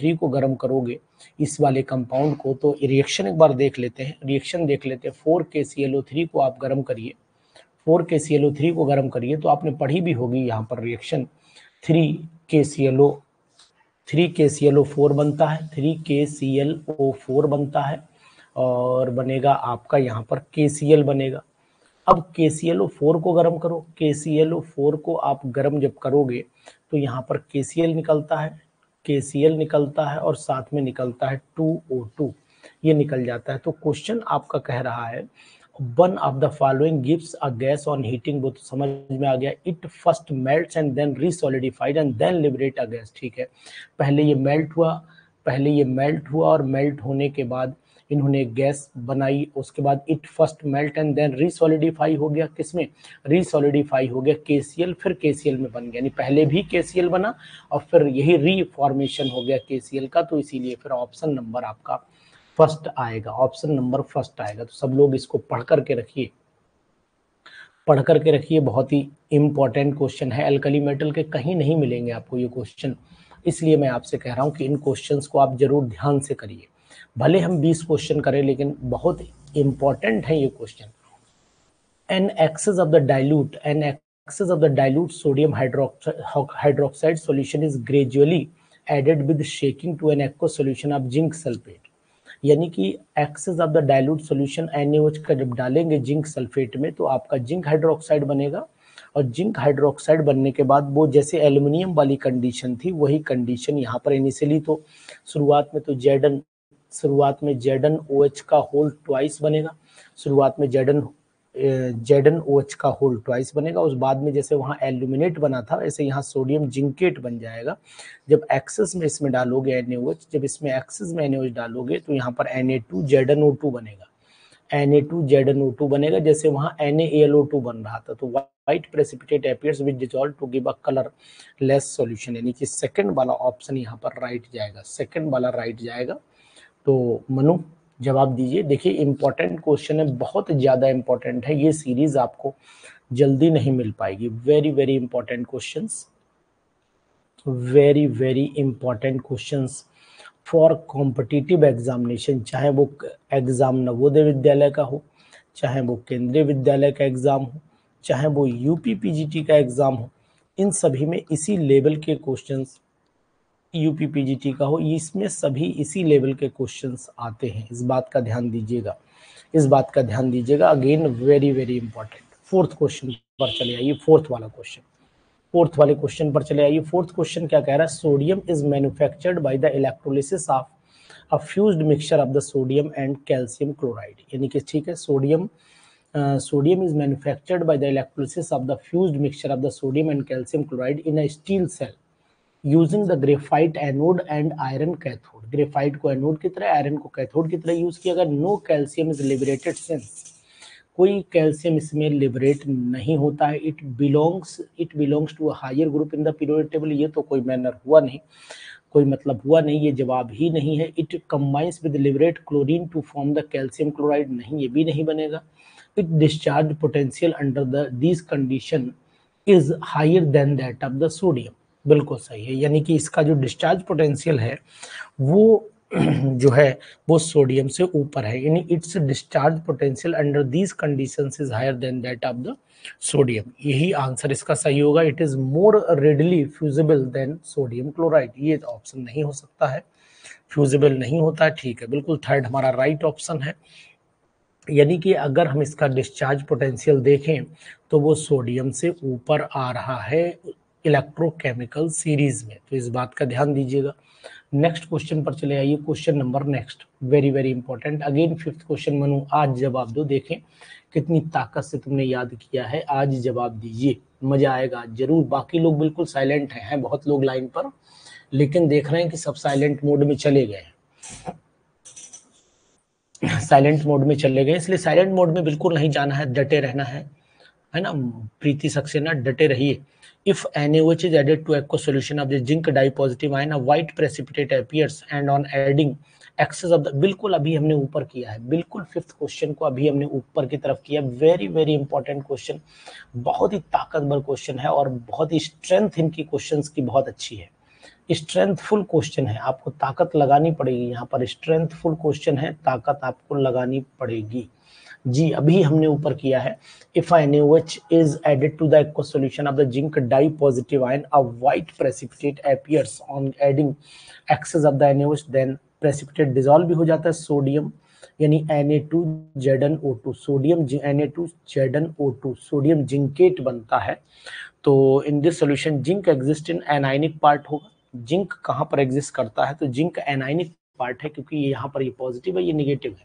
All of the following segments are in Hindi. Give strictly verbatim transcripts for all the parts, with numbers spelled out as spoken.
थ्री को गर्म करोगे इस वाले कंपाउंड को, तो रिएक्शन एक बार देख लेते हैं। रिएक्शन देख लेते हैं। फोर के सी एल ओ थ्री को आप गर्म करिए, फोर के सी एल ओ थ्री को गर्म करिए, तो आपने पढ़ी भी होगी यहाँ पर रिएक्शन। थ्री के सी एल ओ थ्री के सी एल ओ फोर बनता है, थ्री के सी एल ओ फोर बनता है और बनेगा आपका यहाँ पर के सी एल बनेगा। अब के सी एल ओ फोर को गर्म करो, के सी एल ओ फोर को आप गर्म जब करोगे तो यहाँ पर के सी एल निकलता है, के सी एल निकलता है और साथ में निकलता है टू ओ टू, ये निकल जाता है। तो क्वेश्चन आपका कह रहा है one of the following gives a gas on heating, वो तो समझ में आ गया, it first melts and then resolidified and then liberate a gas. ठीक है, पहले ये मेल्ट हुआ, पहले ये मेल्ट हुआ और मेल्ट होने के बाद इन्होंने गैस बनाई, उसके बाद it first melt and then resolidify हो गया। किसमें रिसॉलिडिफाई हो गया? केसीएल, फिर केसीएल में बन गया, यानी पहले भी केसीएल बना और फिर यही रीफॉर्मेशन हो गया केसीएल का, तो इसीलिए फिर ऑप्शन नंबर आपका फर्स्ट आएगा, ऑप्शन नंबर फर्स्ट आएगा। तो सब लोग इसको पढ़ करके रखिए, पढ़ करके रखिए, बहुत ही इम्पॉर्टेंट क्वेश्चन है। अल्कली मेटल के कहीं नहीं मिलेंगे आपको ये क्वेश्चन, इसलिए मैं आपसे कह रहा हूँ कि इन क्वेश्चंस को आप जरूर ध्यान से करिए। भले हम बीस क्वेश्चन करें लेकिन बहुत इम्पॉर्टेंट है ये question. An excess of the dilute an excess of the dilute sodium hydroxide solution is gradually added with shaking to an एक्व solution of zinc sulphate. यानी कि excess of the dilute solution N A O H का जब डालेंगे जिंक सल्फेट में तो आपका जिंक हाइड्रोक्साइड बनेगा, और जिंक हाइड्रोक्साइड बनने के बाद वो जैसे एल्युमिनियम वाली कंडीशन थी वही कंडीशन यहाँ पर इनिशियली, तो शुरुआत में तो जेडन शुरुआत में जेडन ओ एच का होल ट्वाइस बनेगा, शुरुआत में जेडन जेडन ओ एच का होल ट्वाइस बनेगा, उस बाद में जैसे वहाँ एल्यूमिनेट बना था ऐसे यहाँ सोडियम जिंकेट बन जाएगा। जब एक्सेस में इसमें डालोगे एन ए ओ एच, जब इसमें एक्सेस में एन ए ओ एच डालोगे तो यहाँ पर N A two Z N O two बनेगा, N A two Z N O two बनेगा, जैसे वहाँ N A L O two बन रहा था। तो white precipitate appears which dissolve to give a colourless solution, यानी कि सेकेंड वाला ऑप्शन यहाँ पर राइट जाएगा, सेकेंड वाला राइट जाएगा। तो मनु जवाब दीजिए। देखिए इम्पॉर्टेंट क्वेश्चन है, बहुत ज़्यादा इम्पॉर्टेंट है, ये सीरीज आपको जल्दी नहीं मिल पाएगी। Very very important questions, very very important questions for competitive examination, चाहे वो एग्ज़ाम नवोदय विद्यालय का हो, चाहे वो केंद्रीय विद्यालय का एग्ज़ाम हो, चाहे वो यूपी पीजीटी का एग्ज़ाम हो, इन सभी में इसी लेवल के क्वेश्चंस, यूपी पीजीटी का हो, इसमें सभी इसी लेवल के क्वेश्चंस आते हैं। इस बात का ध्यान दीजिएगा, इस बात का ध्यान दीजिएगा। Again very very important. Fourth question पर चले आइए, फोर्थ वाला क्वेश्चन, फोर्थ वाले क्वेश्चन पर चले आइए। फोर्थ क्वेश्चन क्या कह रहा है? Sodium is manufactured by the electrolysis of a fused mixture of the sodium and calcium chloride. यानी कि ठीक है, sodium sodium is manufactured by the electrolysis of the fused mixture of the sodium and calcium chloride in a steel cell using the graphite anode and iron cathode. Graphite को एनोड की तरह, आयरन को कैथोड की तरह यूज किया गया। No calcium is liberated since, कोई कैल्शियम इसमें लिबरेट नहीं होता है। It belongs it belongs to a higher group in the periodic table, ये तो कोई मैनर हुआ नहीं, कोई मतलब हुआ नहीं, ये जवाब ही नहीं है। It combines with liberate chlorine to form the calcium chloride, नहीं ये भी नहीं बनेगा। It discharge potential under the this condition is higher than that of the sodium, बिल्कुल सही है। यानी कि इसका जो डिस्चार्ज पोटेंशियल है वो जो है वो सोडियम से ऊपर है, यानी it's discharge potential under these conditions is higher than that of the sodium, यही आंसर इसका सही होगा। It is more readily fusible than sodium chloride, ये ऑप्शन नहीं हो सकता है, फ्यूजिबल नहीं होता है। ठीक है, बिल्कुल थर्ड हमारा राइट ऑप्शन है। यानी कि अगर हम इसका डिस्चार्ज पोटेंशियल देखें तो वो सोडियम से ऊपर आ रहा है इलेक्ट्रोकेमिकल सीरीज में, तो इस बात का ध्यान दीजिएगा। नेक्स्ट क्वेश्चन पर चले आइए, question number next, very very important. Again fifth question, Manu आज जवाब दो, देखें कितनी ताकत से तुमने याद किया है, आज जवाब दीजिए, मजा आएगा जरूर। बाकी लोग बिल्कुल साइलेंट हैं, हैं बहुत लोग लाइन पर, लेकिन देख रहे हैं कि सब साइलेंट मोड में चले गए हैं, साइलेंट मोड में चले गए, इसलिए साइलेंट मोड में बिल्कुल नहीं जाना है, डटे रहना है, है ना प्रीति सक्सेना, डटे रहिए। If N a O H is added to aqueous solution of the zinc dipositive ion, a white precipitate appears and on adding excess of the, बिल्कुल अभी हमने ऊपर किया है, बिल्कुल फिफ्थ क्वेश्चन को अभी हमने ऊपर की तरफ किया। वेरी वेरी इंपॉर्टेंट क्वेश्चन, बहुत ही ताकतवर क्वेश्चन है और बहुत ही स्ट्रेंथ इनकी क्वेश्चंस की बहुत अच्छी है। स्ट्रेंथफुल क्वेश्चन है, आपको ताकत लगानी पड़ेगी। यहाँ पर स्ट्रेंथफुल क्वेश्चन है, ताकत आपको लगानी पड़ेगी जी। अभी हमने ऊपर किया है if I NaOH is added to the aqua solution of the zinc di positive ion a white precipitate appears on adding excess of the NaOH then precipitate dissolve भी हो जाता है सोडियम यानी N A two Z N O two, sodium N A two Z N O two sodium zincate बनता है। तो in this solution zinc exist in anionic part होगा। जिंक कहाँ पर एग्जिस्ट करता है? तो जिंक एनाइनिक पार्ट है, क्योंकि ये यहाँ पर ये पॉजिटिव है, ये नेगेटिव है,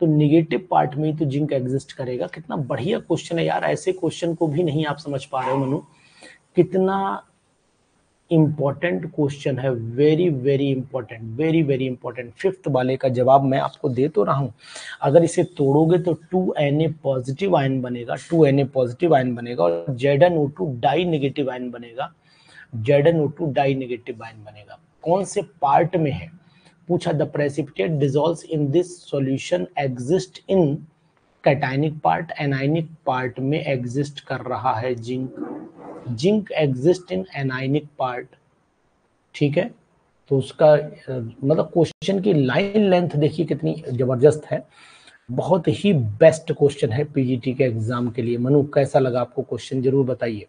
तो नेगेटिव पार्ट में तो जिंक एग्जिस्ट करेगा। कितना बढ़िया क्वेश्चन है यार, ऐसे क्वेश्चन को भी नहीं आप समझ पा रहे हो मनु, कितना इम्पोर्टेंट क्वेश्चन है। Very very important, very very important. Fifth वाले का जवाब मैं आपको दे तो रहा हूँ। अगर इसे तोड़ोगे तो two N A positive ion बनेगा, two N A positive ion बनेगा और Z N O two di negative ion बनेगा, Z N O two di negative ion बनेगा। कौन से पार्ट में है पूछा? The precipitate dissolves in this solution exist in cationic part, anionic part में एग्जिस्ट कर रहा है zinc, zinc exist in anionic part, ठीक है। तो उसका मतलब क्वेश्चन की लाइन लेंथ देखिए कितनी जबरदस्त है, बहुत ही बेस्ट क्वेश्चन है पीजीटी के एग्जाम के लिए। मनु कैसा लगा आपको क्वेश्चन, जरूर बताइए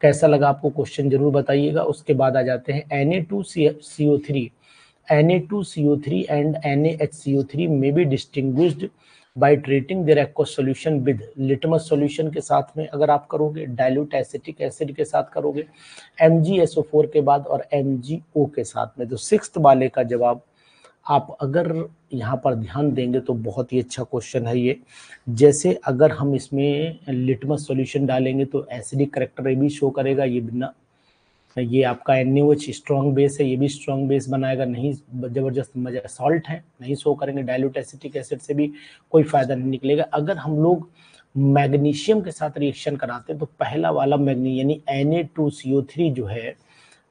कैसा लगा आपको क्वेश्चन जरूर बताइएगा। उसके बाद आ जाते हैं N A two C O three, N A two C O three and N A H C O three may be distinguished by treating their aqua solution with litmus solution के साथ में अगर आप करोगे, dilute acetic acid के साथ करोगे, M G S O four के बाद और एम जी ओ के साथ में। तो सिक्स्थ वाले का जवाब आप अगर यहाँ पर ध्यान देंगे तो बहुत ही अच्छा क्वेश्चन है ये। जैसे अगर हम इसमें लिटमस सॉल्यूशन डालेंगे तो एसिडिक करेक्टर ये भी शो करेगा, ये बिना ये आपका N A O H strong base है, ये भी स्ट्रॉन्ग बेस बनाएगा, नहीं जबरदस्त मजा, सॉल्ट है नहीं शो करेंगे, डाइल्यूट एसिटिक एसिड से भी कोई फायदा नहीं निकलेगा। अगर हम लोग मैग्नीशियम के साथ रिएक्शन कराते हैं तो पहला वाला मैग्नी यानी N A two C O three जो है,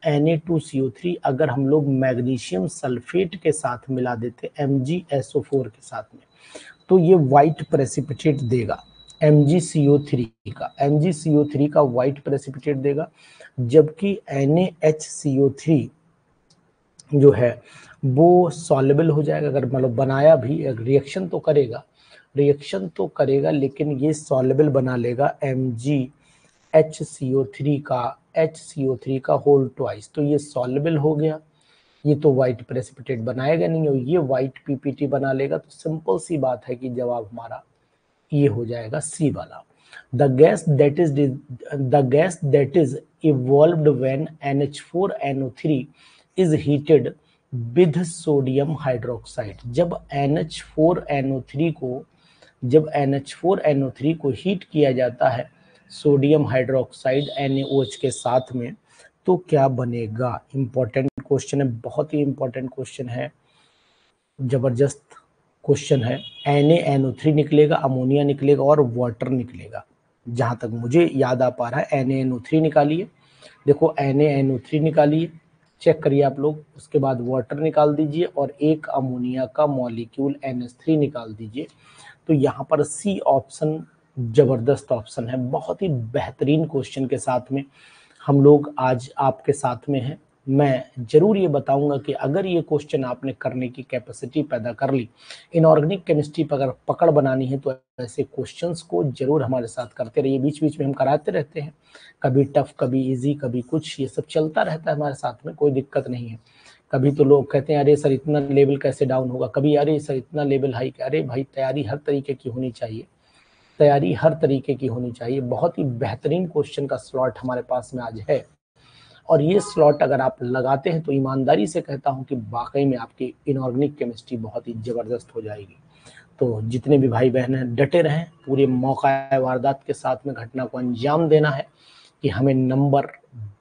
N A two C O three अगर हम लोग मैग्नीशियम सल्फेट के साथ मिला देते M G S O four के साथ में तो ये वाइट प्रेसिपिटेट देगा M G C O three का, M G C O three का वाइट प्रेसिपिटेट देगा। जबकि N A H C O three जो है वो सॉल्युबल हो जाएगा, अगर मतलब बनाया भी रिएक्शन तो करेगा, रिएक्शन तो करेगा लेकिन ये सॉल्युबल बना लेगा M G H C O three का, एच सी ओ थ्री का होल ट्वाइस, तो ये सॉल्युबल हो गया, ये तो वाइट प्रेसिपिटेट बनाएगा नहीं और ये वाइट पीपीटी बना लेगा। तो सिंपल सी बात है कि जवाब हमारा ये हो जाएगा सी वाला। The gas that is the gas that is evolved when N H four N O three is heated with sodium hydroxide. जब N H four N O three को जब N H four N O three को हीट किया जाता है sodium hydroxide N A O H के साथ में तो क्या बनेगा? इम्पोर्टेंट क्वेश्चन है, बहुत ही इम्पोर्टेंट क्वेश्चन है, जबरदस्त क्वेश्चन है। N A N O three निकलेगा, अमोनिया निकलेगा और वाटर निकलेगा। जहाँ तक मुझे याद आ पा रहा है N A N O three निकालिए, देखो N A N O three निकालिए, चेक करिए आप लोग, उसके बाद वाटर निकाल दीजिए और एक अमोनिया का मॉलिक्यूल एन एस थ्री निकाल दीजिए। तो यहाँ पर सी ऑप्शन जबरदस्त ऑप्शन है, बहुत ही बेहतरीन क्वेश्चन के साथ में हम लोग आज आपके साथ में हैं। मैं जरूर ये बताऊंगा कि अगर ये क्वेश्चन आपने करने की कैपेसिटी पैदा कर ली, इनऑर्गेनिक केमिस्ट्री पर अगर पकड़ बनानी है तो ऐसे क्वेश्चंस को जरूर हमारे साथ करते रहिए। बीच बीच में हम कराते रहते हैं, कभी टफ, कभी इजी, कभी कुछ, ये सब चलता रहता है हमारे साथ में, कोई दिक्कत नहीं है। कभी तो लोग कहते हैं अरे सर इतना लेवल कैसे डाउन होगा, कभी अरे सर इतना लेवल हाई, अरे भाई तैयारी हर तरीके की होनी चाहिए, तैयारी हर तरीके की होनी चाहिए। बहुत ही बेहतरीन क्वेश्चन का स्लॉट हमारे पास में आज है और ये स्लॉट अगर आप लगाते हैं तो ईमानदारी से कहता हूं कि वाकई में आपकी इनऑर्गेनिक केमिस्ट्री बहुत ही ज़बरदस्त हो जाएगी। तो जितने भी भाई बहन हैं डटे रहें, पूरे मौका वारदात के साथ में घटना को अंजाम देना है कि हमें नंबर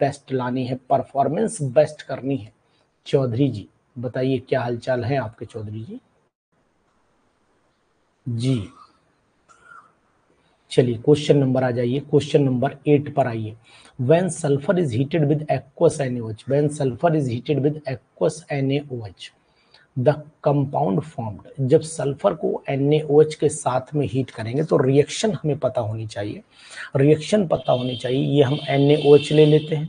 बेस्ट लानी है, परफॉर्मेंस बेस्ट करनी है। चौधरी जी बताइए क्या हालचाल है आपके चौधरी जी? जी चलिए क्वेश्चन नंबर आ जाइए, क्वेश्चन नंबर एट पर आइए। When sulphur is heated with aqueous NaOH, when sulphur is heated with aqueous NaOH the compound formed. जब सल्फर को एन ए ओ एच के साथ में हीट करेंगे तो रिएक्शन हमें पता होनी चाहिए, रिएक्शन पता होनी चाहिए। ये हम एन ए ओ एच ले लेते हैं,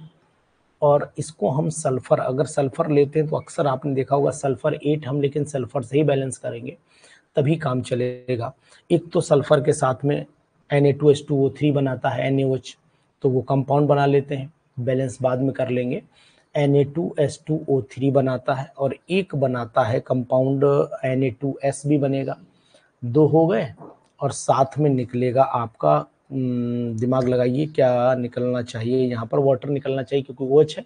और इसको हम सल्फर, अगर सल्फर लेते हैं तो अक्सर आपने देखा होगा सल्फर एट हम लेकिन सल्फर से ही बैलेंस करेंगे तभी काम चलेगा। एक तो सल्फर के साथ में N A two S two O three बनाता है एन ए ओ एच, तो वो कंपाउंड बना लेते हैं, बैलेंस बाद में कर लेंगे। N A two S two O three बनाता है और एक बनाता है compound N A two S भी बनेगा, दो हो गए। और साथ में निकलेगा आपका, दिमाग लगाइए क्या निकलना चाहिए, यहाँ पर वाटर निकलना चाहिए क्योंकि ओ एच है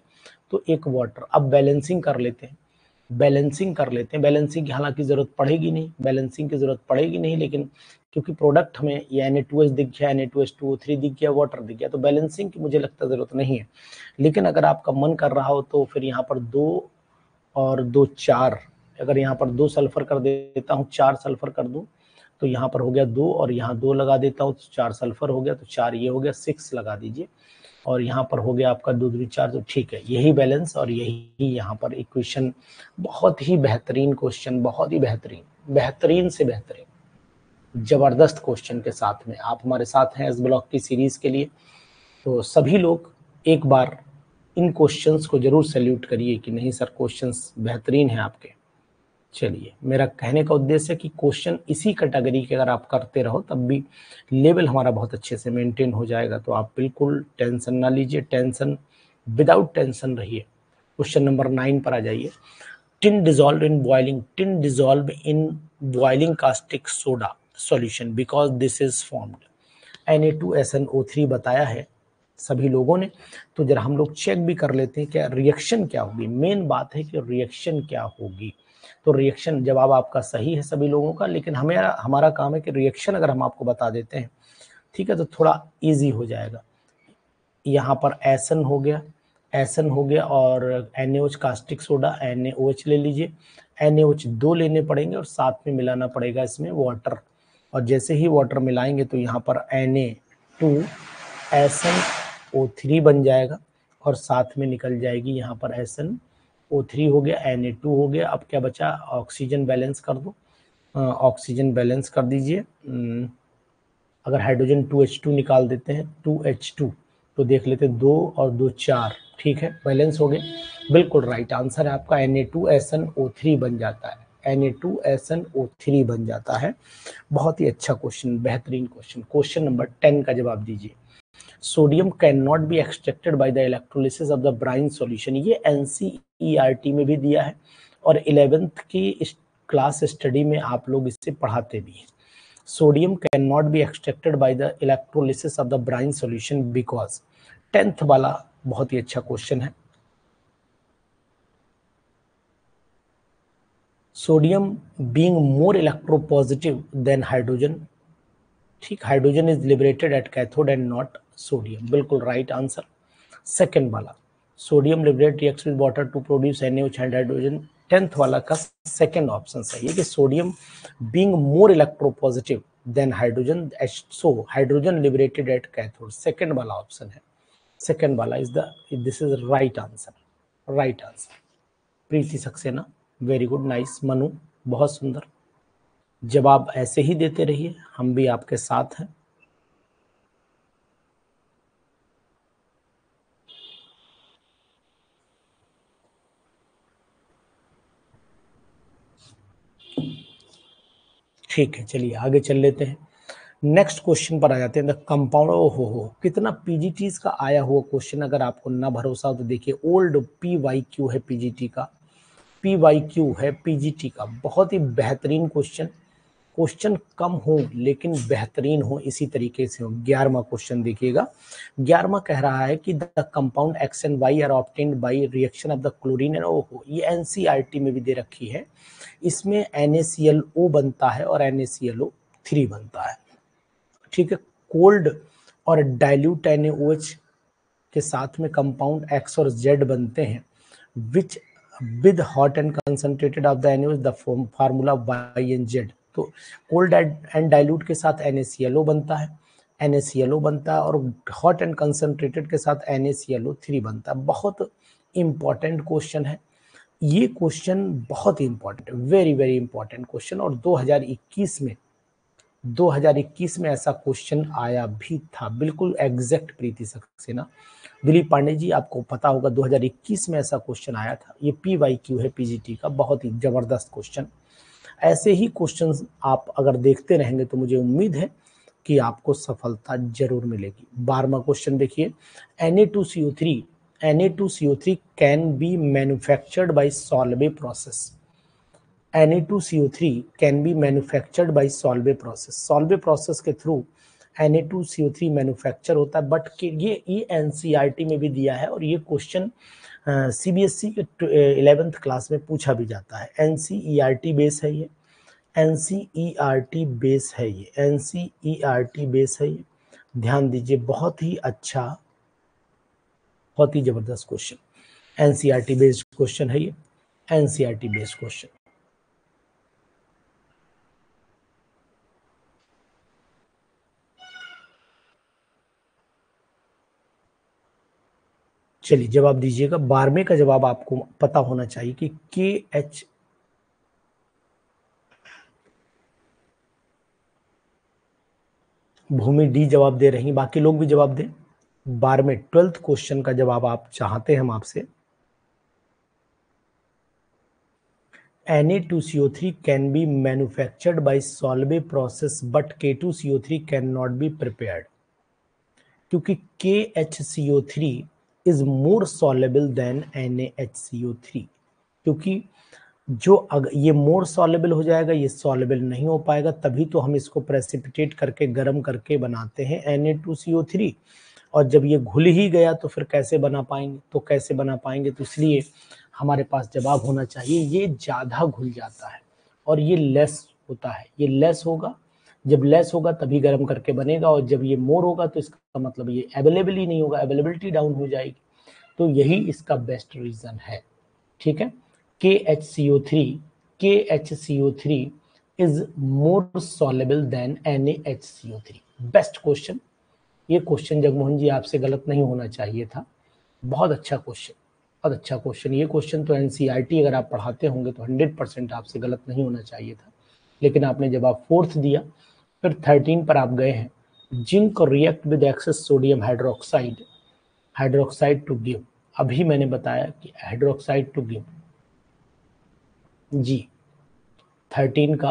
तो एक वाटर। अब बैलेंसिंग कर लेते हैं, बैलेंसिंग कर लेते हैं बैलेंसिंग की हालांकि ज़रूरत पड़ेगी नहीं, बैलेंसिंग की ज़रूरत पड़ेगी नहीं, लेकिन क्योंकि प्रोडक्ट हमें ये एन ए टू एस दिख गया, N A two S two O three दिख गया, वाटर दिख गया, तो बैलेंसिंग की मुझे लगता है ज़रूरत नहीं है। लेकिन अगर आपका मन कर रहा हो तो फिर यहाँ पर दो और दो चार, अगर यहाँ पर दो सल्फर कर देता हूँ, चार सल्फर कर दूँ तो यहाँ पर हो गया दो, और यहाँ दो लगा देता हूँ तो चार सल्फर हो गया, तो चार ये हो गया, सिक्स लगा दीजिए, और यहाँ पर हो गया आपका दो दूरी चार, तो ठीक है यही बैलेंस। और यही यहाँ पर इक्वेशन, बहुत ही बेहतरीन क्वेश्चन, बहुत ही बेहतरीन, बेहतरीन से बेहतरीन, ज़बरदस्त क्वेश्चन के साथ में आप हमारे साथ हैं इस ब्लॉक की सीरीज़ के लिए। तो सभी लोग एक बार इन क्वेश्चंस को ज़रूर सैल्यूट करिए कि नहीं सर क्वेश्चंस बेहतरीन हैं आपके। चलिए, मेरा कहने का उद्देश्य है कि क्वेश्चन इसी कैटेगरी के अगर आप करते रहो तब भी लेवल हमारा बहुत अच्छे से मेंटेन हो जाएगा। तो आप बिल्कुल टेंशन ना लीजिए, टेंशन विदाउट टेंशन रहिए। क्वेश्चन नंबर नाइन पर आ जाइए। Tin dissolve in boiling tin dissolve in boiling caustic soda solution because this is formed. N A two S N O three बताया है सभी लोगों ने, तो जरा हम लोग चेक भी कर लेते हैं क्या रिएक्शन क्या होगी। मेन बात है कि रिएक्शन क्या होगी। तो रिएक्शन जवाब आपका सही है सभी लोगों का, लेकिन हमें हमारा काम है कि रिएक्शन अगर हम आपको बता देते हैं, ठीक है, तो थोड़ा इजी हो जाएगा। यहाँ पर एसन हो गया, एसन हो गया और N A O H caustic soda N A O H ले लीजिए, एन ए ओ एच दो लेने पड़ेंगे और साथ में मिलाना पड़ेगा इसमें वाटर। और जैसे ही वाटर मिलाएंगे तो यहाँ पर N A two S N O three बन जाएगा और साथ में निकल जाएगी यहाँ पर एसन ओ थ्री हो गया, एन ए टू हो गया। अब क्या बचा, ऑक्सीजन बैलेंस कर दो, ऑक्सीजन बैलेंस कर दीजिए। अगर हाइड्रोजन टू एच टू निकाल देते हैं टू एच टू, तो देख लेते हैं दो और दो चार, ठीक है बैलेंस हो गए। बिल्कुल राइट आंसर है आपका N A two S N O three बन जाता है, N A two S N O three बन जाता है। बहुत ही अच्छा क्वेश्चन, बेहतरीन क्वेश्चन। क्वेश्चन नंबर टेन का जवाब दीजिए। Sodium can not be extracted by the electrolysis of the brine solution. ये N C E R T में भी दिया है और इलेवेंथ की इस क्लास स्टडी में आप लोग इससे पढ़ाते भी हैं। Sodium can not be extracted by the electrolysis of the brine solution because. Tenth वाला बहुत ही अच्छा क्वेश्चन है। Sodium being more electropositive than hydrogen, ठीक, hydrogen is liberated at cathode and not sodium, बिल्कुल राइट आंसर। सेकेंड वाला, sodium liberate reacts with water to produce N A O H and hydrogen, tenth वाला का सेकेंड ऑप्शन सही है कि sodium being more electropositive than hydrogen so hydrogen liberated at cathode, second वाला ऑप्शन है, सेकेंड वाला is the this is right answer, right answer. Preeti Saxena, very good, nice. Manu, बहुत सुंदर जवाब। ऐसे ही देते रहिए, हम भी आपके साथ हैं। ठीक है, चलिए आगे चल लेते हैं, नेक्स्ट क्वेश्चन पर आ जाते हैं। द कंपाउंड, ओ हो हो कितना पीजीटीज का आया हुआ क्वेश्चन। अगर आपको ना भरोसा हो तो देखिए, ओल्ड पी वाई क्यू है पीजीटी का, पी वाई क्यू है पीजीटी का। बहुत ही बेहतरीन क्वेश्चन, क्वेश्चन कम हो लेकिन बेहतरीन हो, इसी तरीके से हो। ग्यारहवा क्वेश्चन देखिएगा। ग्यारहवा कह रहा है कि the compound X and Y are obtained by reaction of the chlorine and O. ये एनसीईआरटी में भी दे रखी है। इसमें एन ए सी एल ओ बनता है और N A C L O three बनता है, ठीक है। कोल्ड और dilute N A O H के साथ में कंपाउंड एक्स और जेड बनते हैं which with hot and concentrated of the N A O H the formula Y and Z. तो कोल्ड एंड डाइल्यूट के साथ एन ए सी एल ओ बनता है, एन ए सी एल ओ बनता है और हॉट एंड कंसनट्रेटेड के साथ N A C L O three बनता है। बहुत इंपॉर्टेंट क्वेश्चन है ये क्वेश्चन, बहुत ही important, very very important question. और दो हज़ार इक्कीस में दो हज़ार इक्कीस में ऐसा क्वेश्चन आया भी था, बिल्कुल एग्जैक्ट प्रीति सक्सेना, दिलीप पांडे जी आपको पता होगा दो हज़ार इक्कीस में ऐसा क्वेश्चन आया था। ये पी वाई क्यू है पीजीटी का, बहुत ही ज़बरदस्त क्वेश्चन। ऐसे ही क्वेश्चन आप अगर देखते रहेंगे तो मुझे उम्मीद है कि आपको सफलता जरूर मिलेगी। बारहवां क्वेश्चन देखिए, N A two C O three N A two C O three can be manufactured by Solvay process. N A two C O three can be manufactured by Solvay process. Solvay process के through N A two C O three manufacture होता है। बट ये ये N C E R T में भी दिया है और ये question C B S E के इलेवेंथ क्लास में पूछा भी जाता है। N C E R T base है ये, N C E R T base है ये, N C E R T base है ये। ध्यान दीजिए, बहुत ही अच्छा, बहुत ही जबरदस्त question, N C E R T based question है ये, N C E R T based question. चलिए जवाब दीजिएगा। बारहवें का जवाब आपको पता होना चाहिए कि के एच भूमि डी जवाब दे रही, बाकी लोग भी जवाब दें। बारहवें ट्वेल्थ क्वेश्चन का जवाब आप चाहते हैं हम आपसे। N A two C O three can be manufactured by Solvay process but K two C O three can not be prepared, क्योंकि K H C O three is more soluble than N A H C O three, क्योंकि जो अगर ये मोर सॉलेबल हो जाएगा, ये सॉलेबल नहीं हो पाएगा, तभी तो हम इसको प्रेसिपिटेट करके गर्म करके बनाते हैं N A two C O three, और जब ये घुल ही गया तो फिर कैसे बना पाएंगे, तो कैसे बना पाएंगे तो इसलिए हमारे पास जवाब होना चाहिए ये ज़्यादा घुल जाता है और ये लेस होता है, ये लेस होगा, जब लेस होगा तभी गर्म करके बनेगा, और जब ये मोर होगा तो इसका मतलब ये अवेलेबल ही नहीं होगा, अवेलेबिलिटी डाउन हो जाएगी, तो यही इसका बेस्ट रीज़न है। ठीक है, K H C O three K H C O three is more soluble than N A H C O three. Best question, ये क्वेश्चन जगमोहन जी आपसे गलत नहीं होना चाहिए था, बहुत अच्छा क्वेश्चन, बहुत अच्छा क्वेश्चन। ये क्वेश्चन तो N C E R T अगर आप पढ़ाते होंगे तो हंड्रेड परसेंट आपसे गलत नहीं होना चाहिए था, लेकिन आपने जब आप फोर्थ दिया, फिर थर्टीन पर आप गए हैं, zinc react with excess sodium hydroxide hydroxide to give, अभी मैंने बताया कि हाइड्रोक्साइड टू गिव जी। थर्टीन का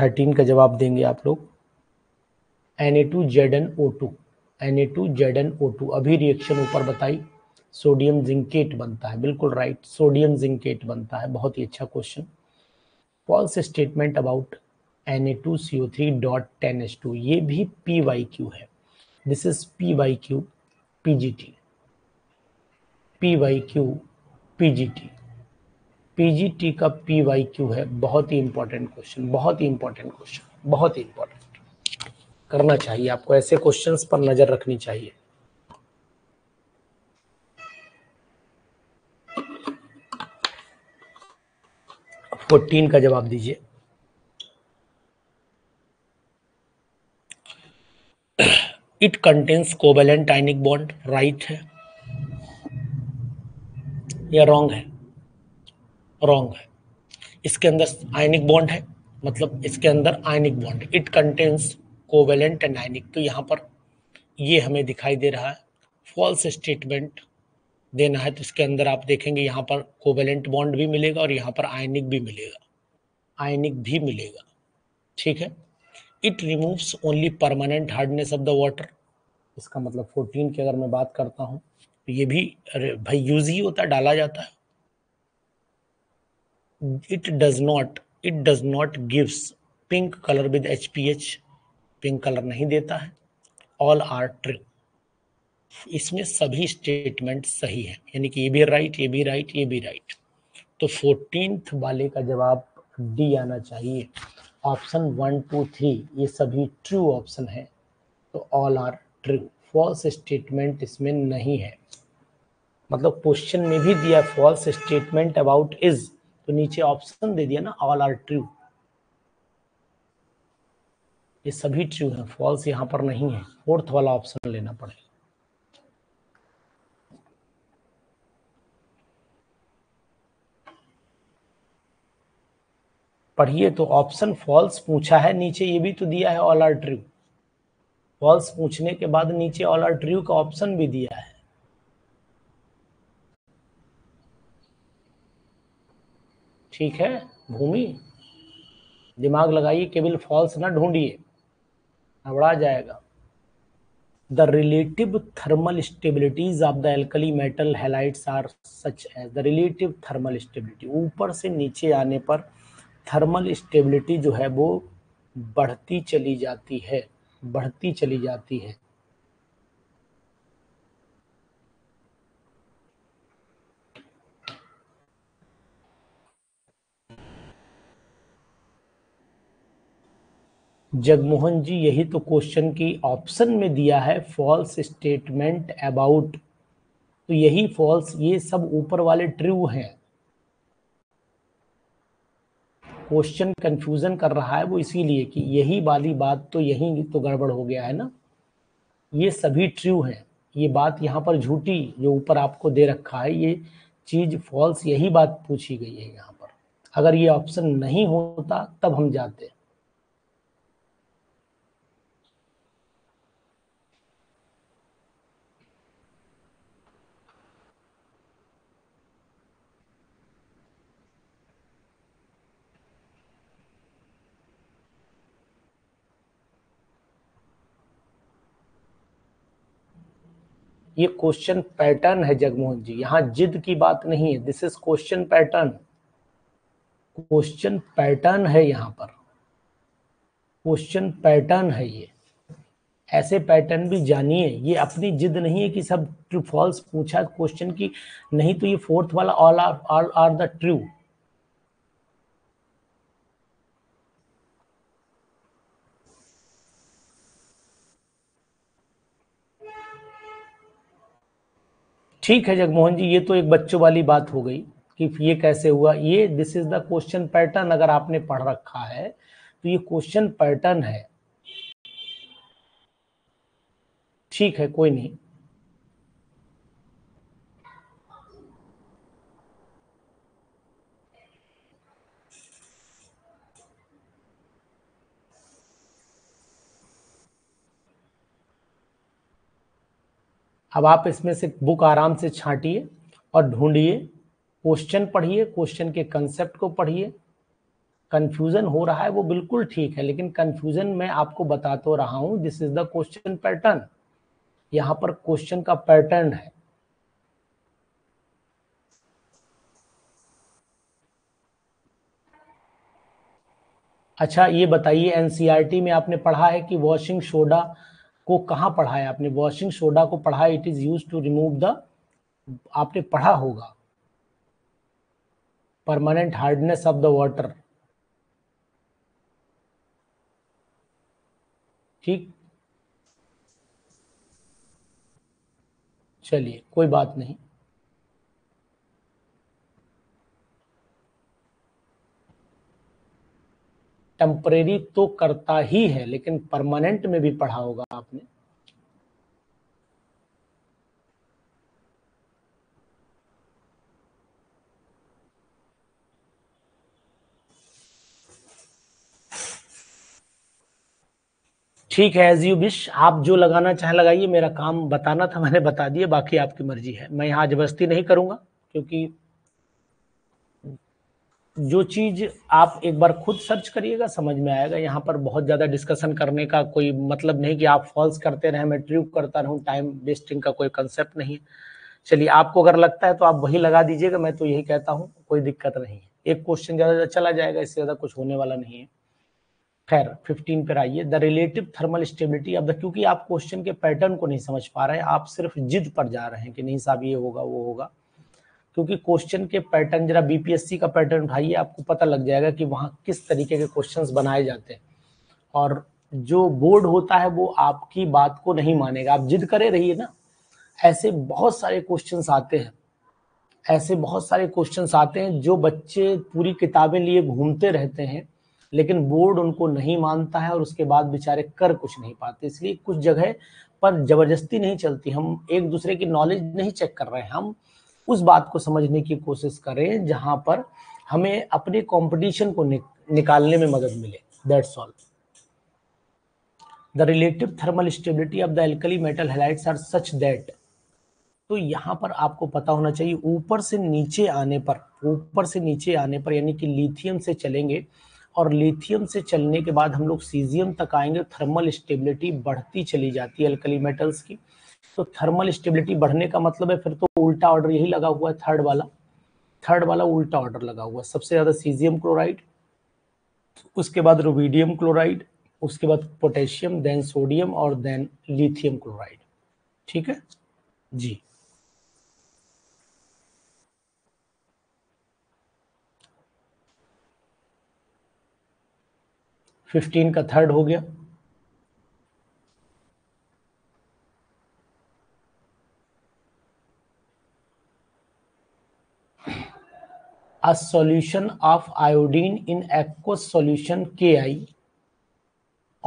थर्टीन का जवाब देंगे आप लोग, N A two Z N O two N A two Z N O two, अभी रिएक्शन ऊपर बताई, सोडियम जिंकेट बनता है, बिल्कुल राइट, सोडियम जिंकेट बनता है, बहुत ही अच्छा question. False statement about N A two C O three dot ten H two, ये भी पी वाई क्यू है, this is P Y Q P G T P Y Q P G T P G T का पी वाई क्यू है, बहुत ही इंपॉर्टेंट क्वेश्चन, बहुत ही इंपॉर्टेंट क्वेश्चन, बहुत ही इंपॉर्टेंट करना चाहिए आपको, ऐसे क्वेश्चंस पर नजर रखनी चाहिए। फोर्टीन का जवाब दीजिए। It contains covalent ionic bond, right है या रॉन्ग है? रॉन्ग है। इसके अंदर आयनिक बॉन्ड है, मतलब इसके अंदर ionic bond, it contains covalent and ionic, तो यहाँ पर ये हमें दिखाई दे रहा है, फॉल्स स्टेटमेंट देना है, तो इसके अंदर आप देखेंगे यहाँ पर कोवेलेंट बॉन्ड भी मिलेगा और यहाँ पर आयनिक भी मिलेगा, आयनिक भी मिलेगा। ठीक है, it removes only permanent hardness of the water, इसका मतलब फोर्टीन की अगर मैं बात करता हूँ तो ये भी भाई यूज ही होता है, डाला जाता है। It does not it does not gives pink colour with H P H, pink colour नहीं देता है। ऑल आर ट्रू, इसमें सभी स्टेटमेंट सही है, यानी कि ये भी राइट, ये भी राइट, ये भी राइट, तो फोर्टीन्थ वाले का जवाब डी आना चाहिए, ऑप्शन वन टू थ्री ये सभी ट्रू ऑप्शन है, तो all are true. False statement इसमें नहीं है, मतलब क्वेश्चन में भी दिया फॉल्स स्टेटमेंट अबाउट इज, तो नीचे ऑप्शन दे दिया ना, ऑल आर ट्रू, ये सभी ट्रू है, फॉल्स यहाँ पर नहीं है, फोर्थ वाला ऑप्शन लेना पड़ेगा। पढ़िए तो ऑप्शन फॉल्स पूछा है, नीचे ये भी तो दिया है ऑल आर ट्रू। फॉल्स पूछने के बाद नीचे ऑल आर ट्रू का ऑप्शन भी दिया है। ठीक है भूमि, दिमाग लगाइए, केवल फॉल्स ना ढूंढिए, घबरा जाएगा। The relative thermal stabilities of the alkali metal halides are such as the relative thermal stability। ऊपर से नीचे आने पर थर्मल स्टेबिलिटी जो है वो बढ़ती चली जाती है, बढ़ती चली जाती है। जगमोहन जी यही तो क्वेश्चन की ऑप्शन में दिया है फॉल्स स्टेटमेंट अबाउट, तो यही फॉल्स, ये सब ऊपर वाले ट्रू हैं। क्वेश्चन कंफ्यूजन कर रहा है वो इसीलिए कि यही वाली बात तो यही तो गड़बड़ हो गया है ना, ये सभी ट्रू हैं, ये बात यहाँ पर झूठी जो ऊपर आपको दे रखा है ये चीज फॉल्स, यही बात पूछी गई है यहाँ पर। अगर ये ऑप्शन नहीं होता तब हम जाते हैं। ये क्वेश्चन पैटर्न है जगमोहन जी, यहाँ जिद की बात नहीं है, this is question pattern, question pattern है यहाँ पर, क्वेश्चन पैटर्न है ये। ऐसे पैटर्न भी जानिए, ये अपनी जिद नहीं है कि सब ट्रू फॉल्स पूछा क्वेश्चन की, नहीं तो ये फोर्थ वाला all are all are the true. ठीक है जगमोहन जी, ये तो एक बच्चों वाली बात हो गई कि ये कैसे हुआ, ये this is the question pattern. अगर आपने पढ़ रखा है तो ये क्वेश्चन पैटर्न है। ठीक है कोई नहीं, अब आप इसमें से बुक आराम से छांटिए और ढूंढिए, क्वेश्चन पढ़िए, क्वेश्चन के कंसेप्ट को पढ़िए। कंफ्यूजन हो रहा है वो बिल्कुल ठीक है, लेकिन कंफ्यूजन मैं आपको बता तो रहा हूँ, this is the question pattern, यहाँ पर क्वेश्चन का पैटर्न है। अच्छा ये बताइए एनसीईआरटी में आपने पढ़ा है कि वॉशिंग सोडा को कहाँ पढ़ा है आपने? वॉशिंग सोडा को पढ़ा है, it is use to remove the, आपने पढ़ा होगा, permanent hardness of the water. ठीक चलिए कोई बात नहीं। टेम्परेरी तो करता ही है, लेकिन परमानेंट में भी पढ़ा होगा आपने। ठीक है एज यू विश, आप जो लगाना चाहे लगाइए, मेरा काम बताना था मैंने बता दिया, बाकी आपकी मर्जी है। मैं यहाँ जबरदस्ती नहीं करूँगा, क्योंकि जो चीज आप एक बार खुद सर्च करिएगा समझ में आएगा। यहाँ पर बहुत ज्यादा डिस्कशन करने का कोई मतलब नहीं कि आप फॉल्स करते रहें मैं ट्रू करता रहूँ, टाइम वेस्टिंग का कोई कंसेप्ट नहीं है। चलिए आपको अगर लगता है तो आप वही लगा दीजिएगा, मैं तो यही कहता हूँ, कोई दिक्कत नहीं है। एक क्वेश्चन ज्यादा चला जाएगा, इससे ज्यादा कुछ होने वाला नहीं है। खैर फिफ्टीन पर आइए, द रिलेटिव थर्मल स्टेबिलिटी। अब क्योंकि आप क्वेश्चन के पैटर्न को नहीं समझ पा रहे हैं, आप सिर्फ जिद पर जा रहे हैं कि नहीं साहब ये होगा वो होगा, क्योंकि क्वेश्चन के पैटर्न, जरा बीपीएससी का पैटर्न उठाइए, आपको पता लग जाएगा कि वहाँ किस तरीके के क्वेश्चंस बनाए जाते हैं। और जो बोर्ड होता है वो आपकी बात को नहीं मानेगा, आप जिद करे रहिए ना। ऐसे बहुत सारे क्वेश्चंस आते हैं, ऐसे बहुत सारे क्वेश्चंस आते हैं जो बच्चे पूरी किताबें लिए घूमते रहते हैं, लेकिन बोर्ड उनको नहीं मानता है और उसके बाद बेचारे कर कुछ नहीं पाते। इसलिए कुछ जगह पर जबरदस्ती नहीं चलती, हम एक दूसरे की नॉलेज नहीं चेक कर रहे हैं, हम उस बात को समझने की कोशिश करें जहाँ पर हमें अपने कंपटीशन को नि, निकालने में मदद मिले, that's all. The relative thermal stability of the alkali metal halides are such that, तो यहाँ पर आपको पता होना चाहिए ऊपर से नीचे आने पर, ऊपर से नीचे आने पर यानी कि लिथियम से चलेंगे और लिथियम से चलने के बाद हम लोग सीजियम तक आएंगे, थर्मल स्टेबिलिटी बढ़ती चली जाती है एल्कली मेटल्स की। तो थर्मल स्टेबिलिटी बढ़ने का मतलब है फिर तो उल्टा ऑर्डर यही लगा हुआ है, थर्ड वाला, थर्ड वाला उल्टा ऑर्डर लगा हुआ है। सबसे ज़्यादा सीजियम क्लोराइड, उसके बाद रुबिडियम क्लोराइड, उसके बाद पोटेशियम, देन सोडियम और देन लिथियम क्लोराइड। ठीक है जी। फिफ्टीन का थर्ड हो गया। A solution of iodine in aqueous solution K I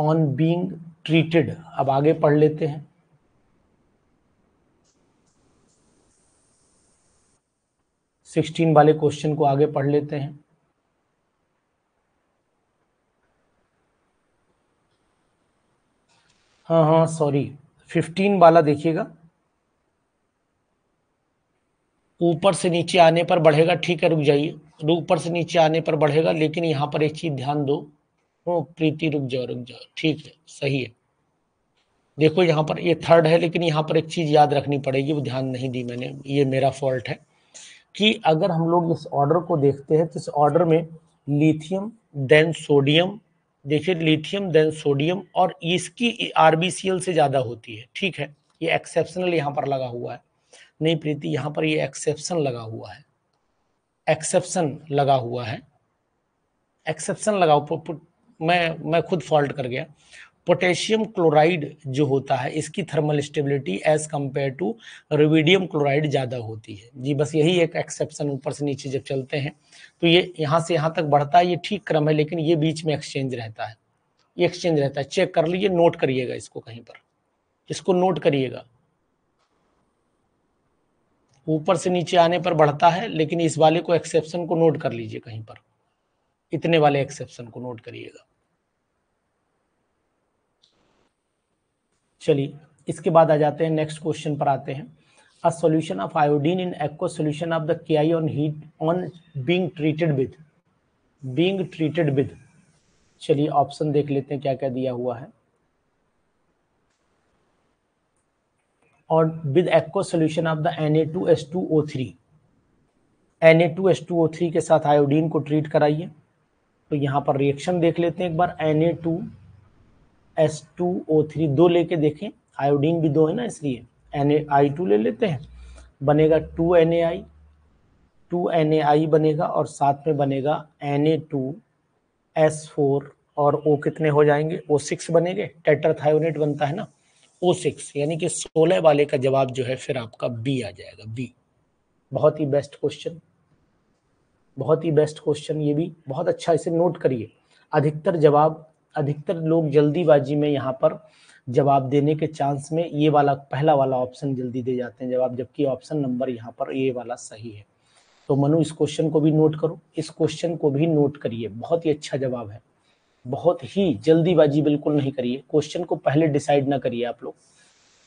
on being treated। अब आगे पढ़ लेते हैं। सिक्सटीन वाले क्वेश्चन को आगे पढ़ लेते हैं। हाँ हाँ सॉरी, फिफ्टीन वाला देखिएगा, ऊपर से नीचे आने पर बढ़ेगा। ठीक है, रुक जाइए, ऊपर से नीचे आने पर बढ़ेगा, लेकिन यहाँ पर एक चीज ध्यान दो। ओ प्रीति रुक जाओ रुक जाओ, ठीक है सही है। देखो यहाँ पर ये थर्ड है, लेकिन यहाँ पर एक चीज याद रखनी पड़ेगी, वो ध्यान नहीं दी मैंने, ये मेरा फॉल्ट है कि अगर हम लोग इस ऑर्डर को देखते हैं तो इस ऑर्डर में लिथियम देन सोडियम, देखिए लिथियम देन सोडियम, और इसकी आरबीसीएल से ज़्यादा होती है। ठीक है, ये एक्सेप्शनल यहाँ पर लगा हुआ है। नहीं प्रीति, यहाँ पर ये एक्सेप्शन लगा हुआ है, एक्सेप्शन लगा हुआ है, एक्सेप्शन लगा हुआ, मैं मैं खुद फॉल्ट कर गया। पोटेशियम क्लोराइड जो होता है इसकी thermal stability as compare to rubidium chloride ज़्यादा होती है जी। बस यही एक एक्सेप्शन, ऊपर से नीचे जब चलते हैं तो ये यहाँ से यहाँ तक बढ़ता है, ये ठीक क्रम है, लेकिन ये बीच में एक्सचेंज रहता है, ये एक्सचेंज रहता है। चेक कर लीजिए, नोट करिएगा इसको, कहीं पर इसको नोट करिएगा। ऊपर से नीचे आने पर बढ़ता है, लेकिन इस वाले को, एक्सेप्शन को नोट कर लीजिए कहीं पर, इतने वाले एक्सेप्शन को नोट करिएगा। चलिए इसके बाद आ जाते हैं, नेक्स्ट क्वेश्चन पर आते हैं। A solution of iodine in aqueous solution of the K I on heat on being treated with, being treated with. चलिए ऑप्शन देख लेते हैं क्या क्या दिया हुआ है। और with aqueous solution of the N A two S two O three, N A two S two O three के साथ आयोडीन को ट्रीट कराइए। तो यहाँ पर रिएक्शन देख लेते हैं एक बार। N A two S two O three दो लेके देखें, आयोडीन भी दो है ना, इसलिए एन ए आई टू ले लेते हैं, बनेगा two N A I, two N A I बनेगा और साथ में बनेगा N A two S four और O कितने हो जाएंगे, ओ सिक्स बनेंगे, टेट्राथायोनेट बनता है ना ओ सिक्स, यानी कि सोलह वाले का जवाब जो है फिर आपका बी आ जाएगा, बी। बहुत ही बेस्ट क्वेश्चन, बहुत ही बेस्ट क्वेश्चन, ये भी बहुत अच्छा, इसे नोट करिए। अधिकतर जवाब, अधिकतर लोग जल्दीबाजी में यहाँ पर जवाब देने के चांस में ये वाला, पहला वाला ऑप्शन जल्दी दे जाते हैं जवाब, जबकि ऑप्शन नंबर यहाँ पर ये वाला सही है। तो मनु इस क्वेश्चन को भी नोट करो, इस क्वेश्चन को भी नोट करिए, बहुत ही अच्छा जवाब है। बहुत ही जल्दीबाजी बिल्कुल नहीं करिए, क्वेश्चन को पहले डिसाइड ना करिए आप लोग,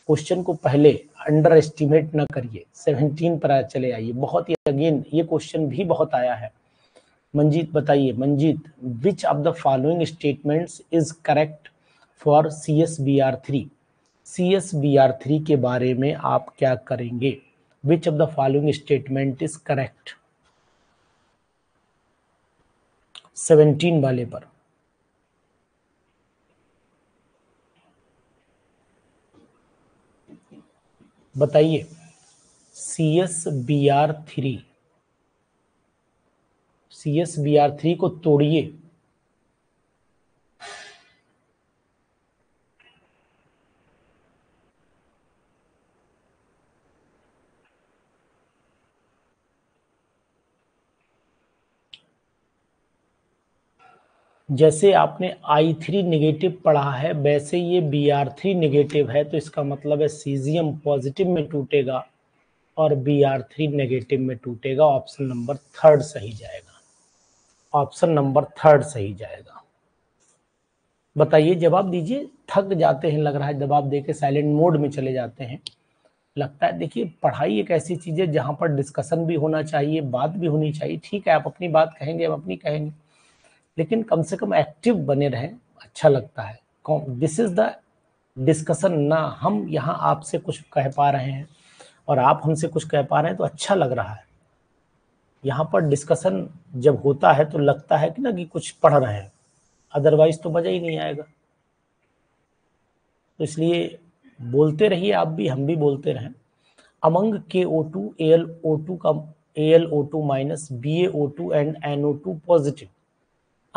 क्वेश्चन को पहले अंडर एस्टिमेट ना करिए। सेवनटीन पर चले आइए, बहुत ही अगेन ये क्वेश्चन भी बहुत आया है। मंजीत बताइए, Manjeet, which of the following statements is correct for C S B R three, C S B R three के बारे में आप क्या करेंगे? Which of the following statement is correct, seventeen वाले पर। बताइए C S B R three, C S B R three को तोड़िए, जैसे आपने आई थ्री नेगेटिव पढ़ा है वैसे ये बी आर थ्री नेगेटिव है, तो इसका मतलब है सीजियम पॉजिटिव में टूटेगा और बी आर थ्री नेगेटिव में टूटेगा, ऑप्शन नंबर थर्ड सही जाएगा। ऑप्शन नंबर थर्ड सही जाएगा। बताइए जवाब दीजिए। थक जाते हैं लग रहा है जवाब देके, साइलेंट मोड में चले जाते हैं लगता है। देखिए पढ़ाई एक ऐसी चीज़ है जहाँ पर डिस्कशन भी होना चाहिए, बात भी होनी चाहिए। ठीक है, आप अपनी बात कहेंगे, हम अपनी कहेंगे, लेकिन कम से कम एक्टिव बने रहें, अच्छा लगता है। दिस इज़ द डिस्कशन ना, हम यहाँ आपसे कुछ कह पा रहे हैं और आप हमसे कुछ कह पा रहे हैं तो अच्छा लग रहा है। यहाँ पर डिस्कशन जब होता है तो लगता है कि ना कि कुछ पढ़ रहे हैं, अदरवाइज तो मज़ा ही नहीं आएगा। तो इसलिए बोलते रहिए आप भी, हम भी बोलते रहें। Among K O two, A L O two का A L O two minus, B A O two and N O two positive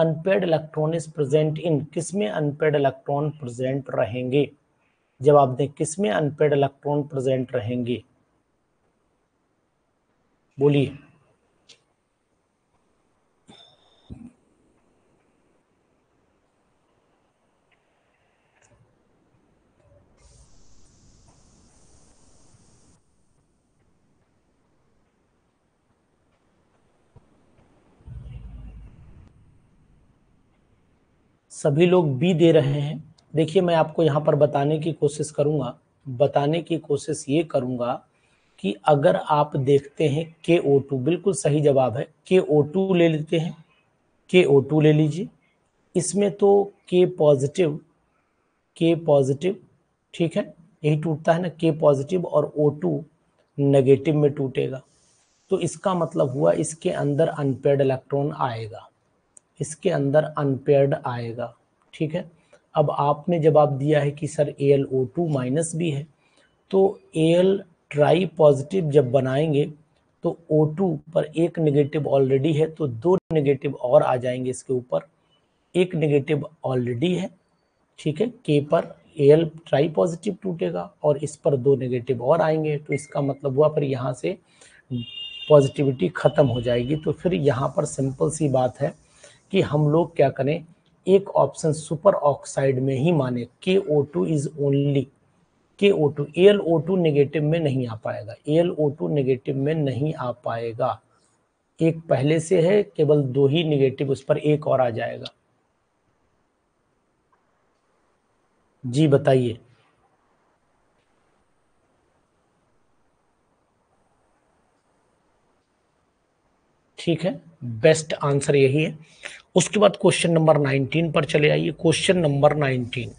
unpaired electron is present in, किसमें अनपेड इलेक्ट्रॉन प्रेजेंट रहेंगे? जवाब दें, किसमें अनपेड इलेक्ट्रॉन प्रेजेंट रहेंगे? बोलिए। सभी लोग बी दे रहे हैं। देखिए मैं आपको यहाँ पर बताने की कोशिश करूँगा, बताने की कोशिश ये करूँगा कि अगर आप देखते हैं के ओ टू, बिल्कुल सही जवाब है के ओ टू ले लेते हैं, के ओ टू ले लीजिए। इसमें तो K पॉजिटिव, K पॉजिटिव, ठीक है, यही टूटता है ना, K पॉजिटिव और ओ टू नेगेटिव में टूटेगा। तो इसका मतलब हुआ इसके अंदर अनपेयर्ड इलेक्ट्रॉन आएगा, इसके अंदर अनपेयर्ड आएगा। ठीक है, अब आपने जवाब दिया है कि sir A L O two minus भी है, तो ए एल ट्राई पॉजिटिव जब बनाएंगे तो ओ टू पर एक नेगेटिव ऑलरेडी है, तो दो नेगेटिव और आ जाएंगे इसके ऊपर। एक नेगेटिव ऑलरेडी है, ठीक है, K पर ए एल ट्राई पॉजिटिव टूटेगा और इस पर दो नेगेटिव और आएंगे। तो इसका मतलब हुआ पर यहाँ से पॉजिटिविटी ख़त्म हो जाएगी। तो फिर यहाँ पर सिंपल सी बात है कि हम लोग क्या करें, एक ऑप्शन सुपर ऑक्साइड में ही माने। के O to is only K O two, A L O two negative में नहीं आ पाएगा, A L O two negative में नहीं आ पाएगा। एक पहले से है, केवल दो ही नेगेटिव, उस पर एक और आ जाएगा। जी बताइए। ठीक है, बेस्ट आंसर यही है। उसके बाद क्वेश्चन नंबर नाइनटीन पर चले आइए। Question number nineteen,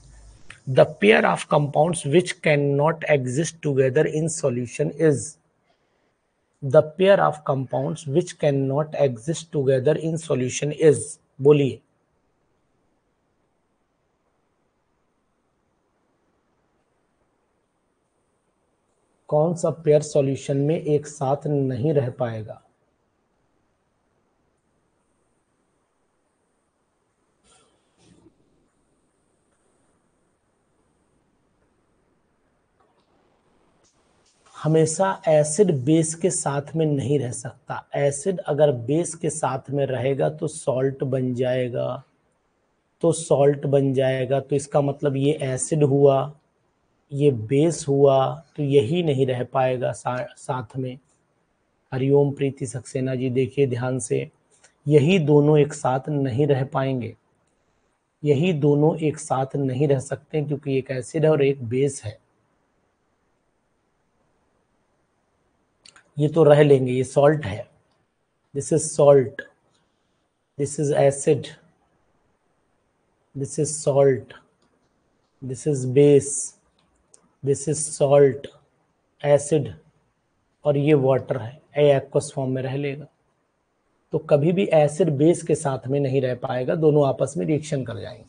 the pair of compounds which can not exist together in solution is, the pair of compounds which can not exist together in solution is. बोलिए। कौन सा पेयर सॉल्यूशन में एक साथ नहीं रह पाएगा? हमेशा एसिड बेस के साथ में नहीं रह सकता। एसिड अगर बेस के साथ में रहेगा तो सॉल्ट बन जाएगा, तो सॉल्ट बन जाएगा। तो इसका मतलब ये एसिड हुआ, ये बेस हुआ, तो यही नहीं रह पाएगा सा, साथ में। हरिओम प्रीति सक्सेना जी, देखिए ध्यान से, यही दोनों एक साथ नहीं रह पाएंगे, यही दोनों एक साथ नहीं रह सकते, क्योंकि एक एसिड है और एक बेस है। ये तो रह लेंगे, ये सॉल्ट है, this is salt, this is acid, this is salt, this is base, this is salt, acid, और ये वाटर है, एक्वस फॉर्म में रह लेगा। तो कभी भी एसिड बेस के साथ में नहीं रह पाएगा, दोनों आपस में रिएक्शन कर जाएंगे।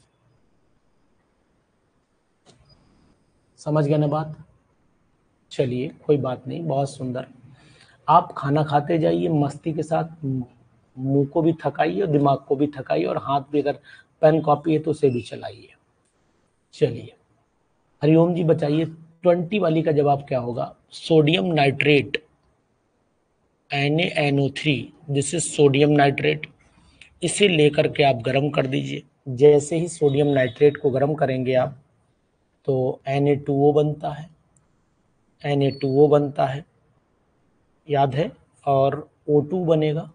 समझ गए ना बात? चलिए कोई बात नहीं, बहुत सुंदर। आप खाना खाते जाइए मस्ती के साथ, मुंह को भी थकाइए और दिमाग को भी थकाइए, और हाथ भी, अगर पेन कॉपी है तो उसे भी चलाइए। चलिए हरिओम जी बताइए, ट्वेंटी वाली का जवाब क्या होगा? Sodium nitrate, N A N O three, this is sodium nitrate. इसे लेकर के आप गर्म कर दीजिए। जैसे ही सोडियम नाइट्रेट को गर्म करेंगे आप तो एन ए टू ओ बनता है, एन ए टू ओ बनता है, याद है, और ओ टू बनेगा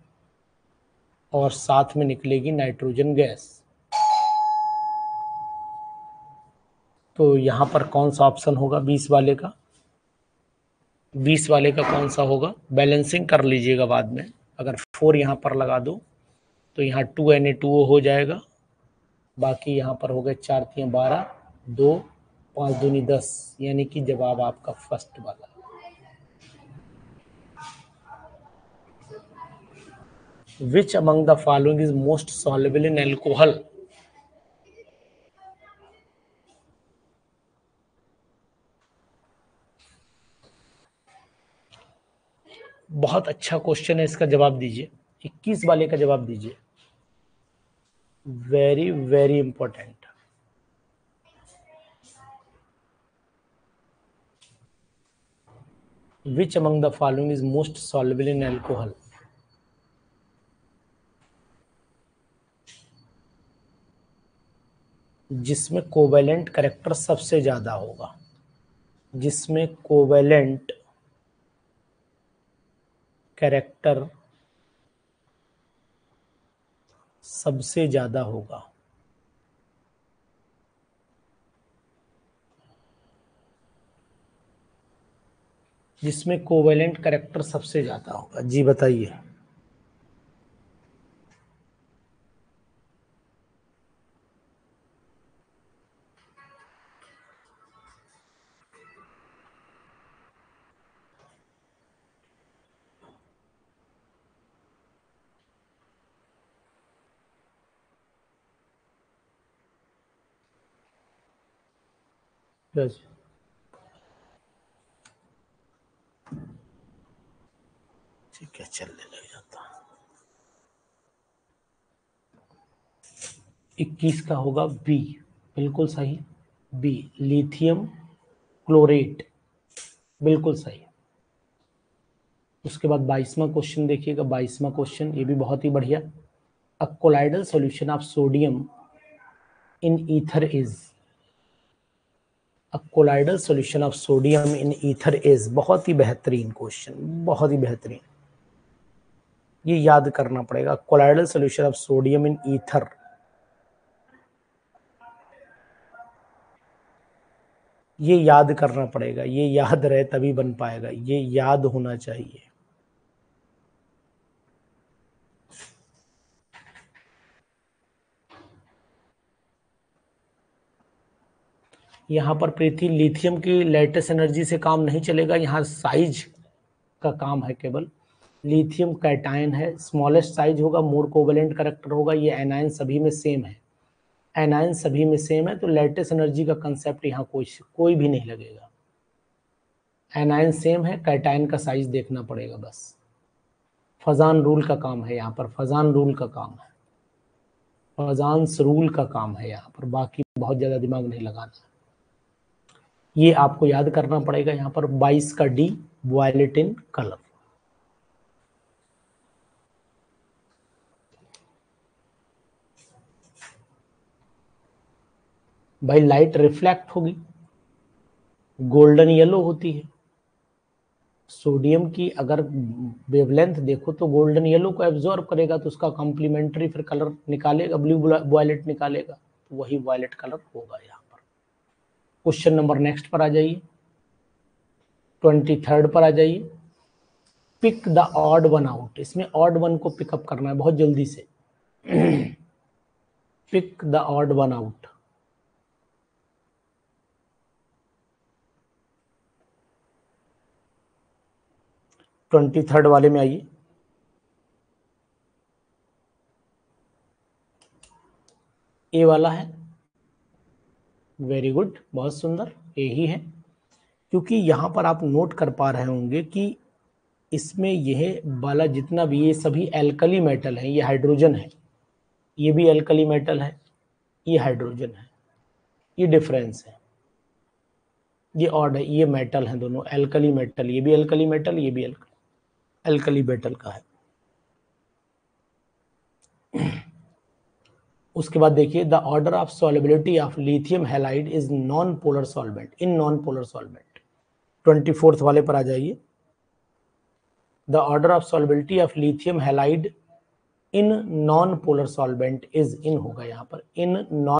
और साथ में निकलेगी नाइट्रोजन गैस। तो यहाँ पर कौन सा ऑप्शन होगा बीस वाले का? बीस वाले का कौन सा होगा? बैलेंसिंग कर लीजिएगा बाद में। अगर फोर यहाँ पर लगा दो तो यहाँ two N A two O हो जाएगा, बाकी यहाँ पर हो गए चार तीन बारह, दो पाँच दूनी दस, यानी कि जवाब आपका फर्स्ट वाला। Which among the following is most soluble in alcohol? बहुत अच्छा क्वेश्चन है, इसका जवाब दीजिए, इक्कीस वाले का जवाब दीजिए, very very important. Which among the following is most soluble in alcohol? जिसमें कोवेलेंट करेक्टर सबसे ज़्यादा होगा, जिसमें कोवेलेंट करेक्टर सबसे ज़्यादा होगा। जिसमें कोवेलेंट करेक्टर सबसे ज़्यादा होगा, जी बताइए। ठीक है, चलने लग जाता। इक्कीस का होगा बी, बिल्कुल सही, बी लिथियम क्लोरेट, बिल्कुल सही। उसके बाद बाईसवां क्वेश्चन देखिएगा, बाईसवां क्वेश्चन ये भी बहुत ही बढ़िया। A colloidal solution of sodium in ether is, colloidal solution of sodium in ether is, बहुत ही बेहतरीन क्वेश्चन, बहुत ही बेहतरीन, ये याद करना पड़ेगा। Colloidal solution of sodium in ether, ये याद करना पड़ेगा, ये याद रहे तभी बन पाएगा, ये याद होना चाहिए। यहाँ पर प्रीति लिथियम की लेटेस्ट एनर्जी से काम नहीं चलेगा, यहाँ साइज का काम है केवल। लिथियम कैटायन है, स्मॉलेस्ट साइज होगा, मोर कोवेलेंट करेक्टर होगा, ये एनायन सभी में सेम है, एनायन सभी में सेम है, तो लेटेस्ट एनर्जी का कंसेप्ट यहाँ कोई कोई भी नहीं लगेगा। एनायन सेम है, कैटायन का साइज देखना पड़ेगा बस। फजान रूल का काम है यहाँ पर, फजान रूल का काम है, फजान्स रूल का काम है यहाँ पर, बाकी बहुत ज़्यादा दिमाग नहीं लगाना, ये आपको याद करना पड़ेगा। यहाँ पर बाईस का डी, वायलेट इन कलर। भाई लाइट रिफ्लेक्ट होगी, गोल्डन येलो होती है सोडियम की, अगर वेवलेंथ देखो तो गोल्डन येलो को एब्जॉर्ब करेगा, तो उसका कॉम्प्लीमेंट्री फिर कलर निकालेगा, ब्लू वायलेट निकालेगा, तो वही वायलेट कलर होगा यहाँ। क्वेश्चन नंबर नेक्स्ट पर आ जाइए, ट्वेंटी थर्ड पर आ जाइए। Pick the odd one out, इसमें ऑड वन को पिकअप करना है बहुत जल्दी से। Pick the odd one out, twenty third वाले में आइए। ए वाला है, वेरी गुड, बहुत सुंदर, यही है। क्योंकि यहाँ पर आप नोट कर पा रहे होंगे कि इसमें यह वाला जितना भी, ये सभी एल्कली मेटल हैं, ये हाइड्रोजन है, ये भी एल्कली मेटल है, ये हाइड्रोजन है, ये डिफरेंस है, ये ऑड है, ये मेटल हैं दोनों एल्कली मेटल, ये भी एल्कली मेटल, ये भी एल्कली मेटल का है। उसके बाद देखिए, the order of solubility of lithium halide is non polar solvent, in non polar solvent. Twenty fourth वाले पर आ जाइए, the order of solubility of lithium halide in non polar solvent is in होगा यहाँ पर इन नॉन